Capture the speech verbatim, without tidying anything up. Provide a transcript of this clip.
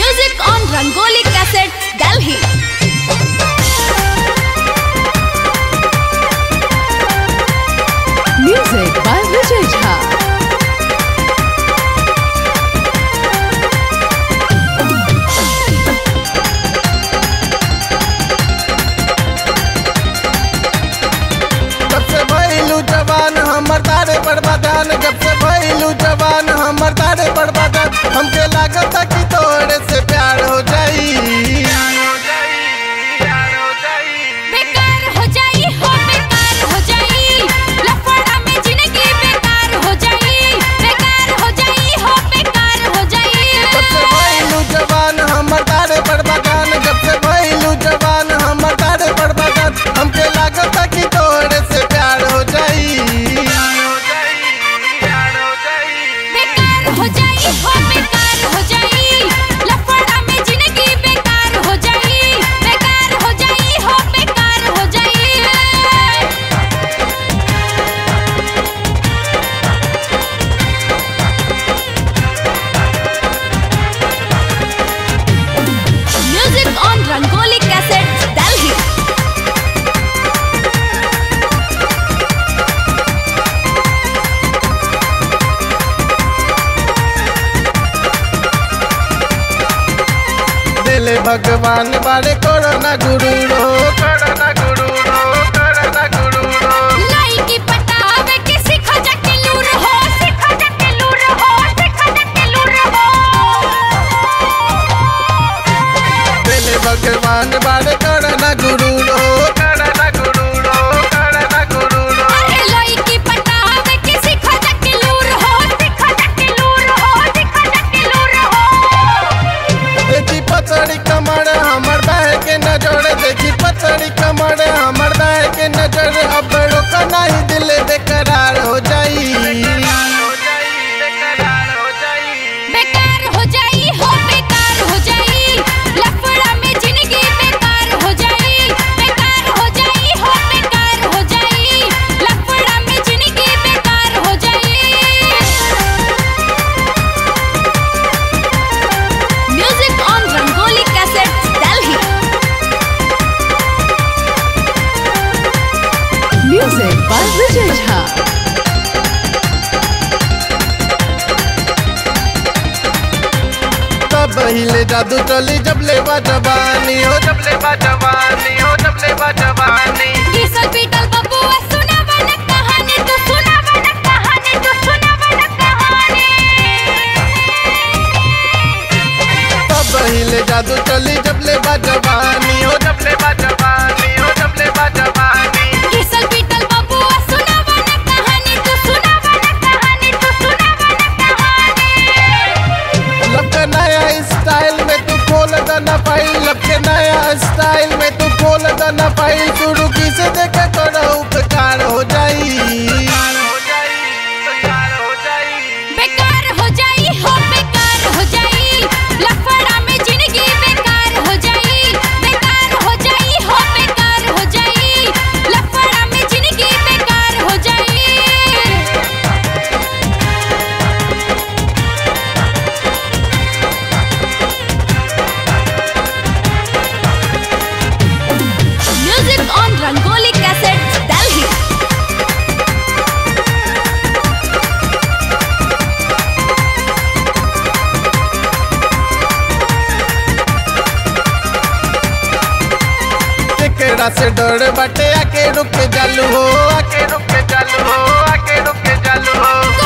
Music on Rangoli cassette Delhi. Music by Vijay Jha. जब से भइलू जवान हमर तारे पर बदान, जब से भइलू जवान हमर तारे पर बदान, हमके लागत कि तोरे से प्यार हो जाई। रंगोली कैसेट दिल्ली। दिले भगवान बारे कोरोना गुरु रो, कोरोना गुरु रो, कोरोना गुरु रो। लाई की पटावे के सिखा जाके लूर हो, सिखा जाके लूर हो, सिखा जाके लूर हो। दिले भगवान बारे कोरोना गुरु रो, कोरोना गुरु रो, कोरोना गुरु रो। अरे लाई की पटावे के सिखा जाके लूर हो, सिखा जाके लूर हो, सिखा जाके लूर हो। देखी पतड़ी कमर हमर बाहे के नजर, देखी पतड़ी कमर हमर बाहे के नजर, अब रोका नहीं दिल बेकरार हो जाई। बेकार हो जाई हो, बेकार हो जाई, लफड़ा में जिंदगी बेकार हो जाई। बेकार हो जाई हो, बेकार हो जाई, लफड़ा में जिंदगी बेकार हो जाई। Music on Rangoli cassette Delhi. Music by Vijay Jha. पहले जादू चली जब ले बा जवानी हो, जब ले बा जवानी हो, जब ले बा जवानी। किसो पीटल बबुआ सुना वाला कहानी, तू सुना वाला कहानी, तू सुना वाला कहानी। तब पहले जादू चली जब ले बा जवानी हो, जब ले बा जवानी हो, जब ले बा जवानी। किसो पीटल बबुआ सुना वाला कहानी, तू सुना वाला कहानी, तू सुना वाला कहानी। लपका नया स्टाइल में तू खोल दाना पाइल, लपके नया स्टाइल में तू खोल दाना पाइल। तू रुकी से देखा तोरा उपकार हो जाई। रंगोली कैसेट दिल्ली। केकरा से डर बाटे आके रुक जालू हो, आके रुक जालू हो, आके रुक जालू हो।